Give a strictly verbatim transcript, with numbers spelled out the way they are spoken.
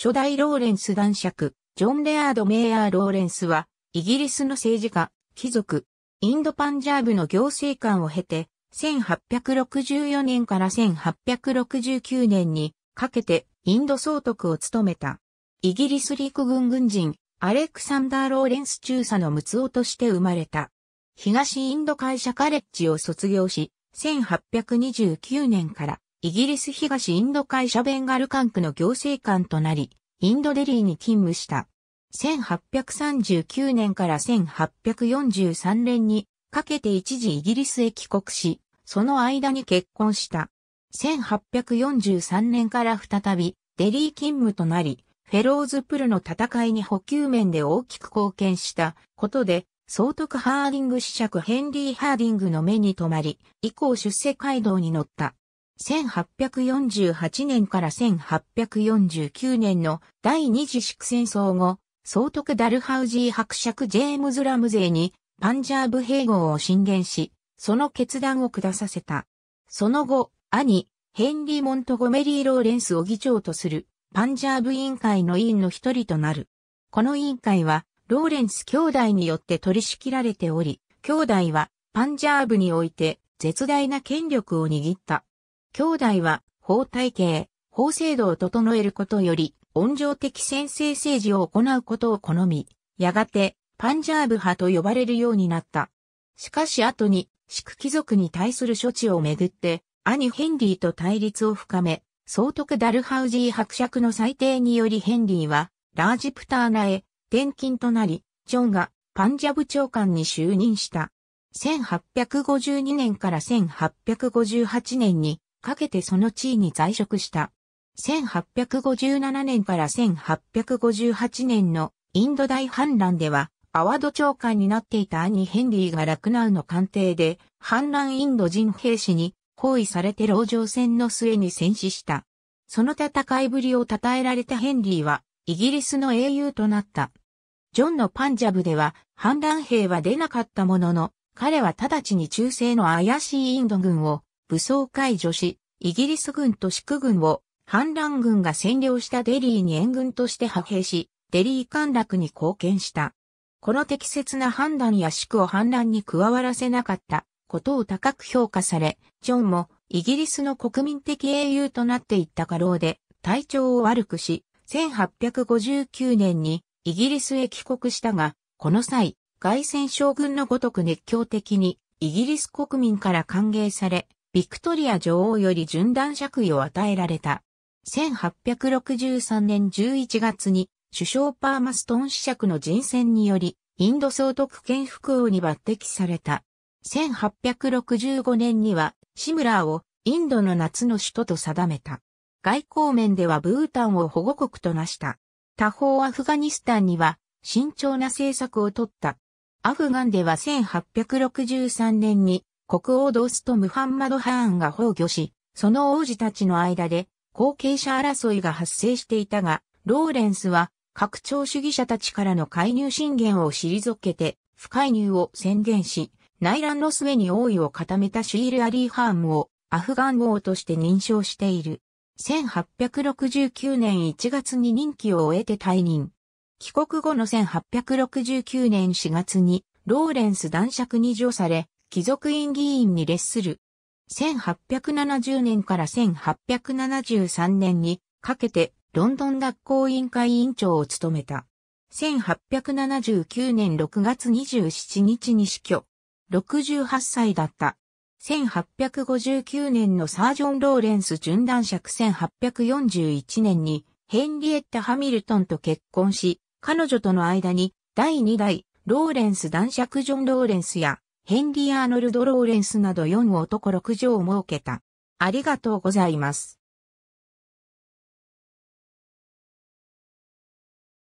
初代ローレンス男爵、ジョン・レアード・メイヤー・ローレンスは、イギリスの政治家、貴族、インドパンジャーブの行政官を経て、せんはっぴゃくろくじゅうよねんからせんはっぴゃくろくじゅうきゅうねんにかけてインド総督を務めた。イギリス陸軍軍人、アレクサンダー・ローレンス中佐の息子として生まれた。東インド会社カレッジを卒業し、せんはっぴゃくにじゅうきゅうねんからイギリス東インド会社ベンガル管区の行政官となり、インドデリーに勤務した。せんはっぴゃくさんじゅうきゅうねんからせんはっぴゃくよんじゅうさんねんにかけて一時イギリスへ帰国し、その間に結婚した。せんはっぴゃくよんじゅうさんねんから再びデリー勤務となり、フェローズプルの戦いに補給面で大きく貢献したことで、総督ハーディング子爵ヘンリー・ハーディングの目に留まり、以降出世街道に乗った。せんはっぴゃくよんじゅうはちねんからせんはっぴゃくよんじゅうきゅうねんの第二次シク戦争後、総督ダルハウジー伯爵ジェームズ・ラムゼーにパンジャーブ併合を進言し、その決断を下させた。その後、兄、ヘンリー・モントゴメリー・ローレンスを議長とする、パンジャーブ委員会の委員の一人となる。この委員会は、ローレンス兄弟によって取り仕切られており、兄弟は、パンジャーブにおいて、絶大な権力を握った。兄弟は、法体系、法制度を整えることより、温情的専制政治を行うことを好み、やがて、パンジャーブ派と呼ばれるようになった。しかし後に、シク貴族に対する処置をめぐって、兄ヘンリーと対立を深め、総督ダルハウジー伯爵の裁定によりヘンリーは、ラージプターナへ転勤となり、ジョンがパンジャブ長官に就任した。せんはっぴゃくごじゅうにねんからせんはっぴゃくごじゅうはちねんにかけてその地位に在職した。せんはっぴゃくごじゅうななねんからせんはっぴゃくごじゅうはちねんのインド大反乱では、アワド長官になっていた兄ヘンリーがラクナウの官邸で、反乱インド人兵士に、包囲されて籠城戦の末に戦死した。その戦いぶりを称えられたヘンリーは、イギリスの英雄となった。ジョンのパンジャブでは、反乱兵は出なかったものの、彼は直ちに中世の怪しいインド軍を武装解除し、イギリス軍とシク軍を反乱軍が占領したデリーに援軍として派兵し、デリー陥落に貢献した。この適切な判断やシクを反乱に加わらせなかったことを高く評価され、ジョンもイギリスの国民的英雄となっていった過労で体調を悪くし、せんはっぴゃくごじゅうきゅうねんにイギリスへ帰国したが、この際、凱旋将軍のごとく熱狂的にイギリス国民から歓迎され、ビクトリア女王より準男爵位を与えられた。せんはっぴゃくろくじゅうさんねんじゅういちがつに首相パーマストン子爵の人選により、インド総督兼副王に抜擢された。せんはっぴゃくろくじゅうごねんにはシムラーをインドの夏の首都と定めた。外交面ではブータンを保護国となした。他方アフガニスタンには慎重な政策をとった。アフガンではせんはっぴゃくろくじゅうさんねんに国王ドースト・ムハンマド・ハーンが崩御し、その王子たちの間で後継者争いが発生していたが、ローレンスは拡張主義者たちからの介入進言を退けて不介入を宣言し、内乱の末に王位を固めたシール・アリー・ハームをアフガン王として認証している。せんはっぴゃくろくじゅうきゅうねんいちがつに任期を終えて退任。帰国後のせんはっぴゃくろくじゅうきゅうねんしがつにローレンス男爵に叙され、貴族院議員に列する。せんはっぴゃくななじゅうねんからせんはっぴゃくななじゅうさんねんにかけてロンドン学校委員会委員長を務めた。せんはっぴゃくななじゅうきゅうねんろくがつにじゅうしちにちに死去。ろくじゅうはっさいだった。せんはっぴゃくごじゅうきゅうねんのサージョン・ローレンス準男爵せんはっぴゃくよんじゅういちねんにヘンリエッタ・ハミルトンと結婚し、彼女との間にだいに代ローレンス男爵ジョン・ローレンスやヘンリー・アーノルド・ローレンスなどよん男ろく女を設けた。ありがとうございます。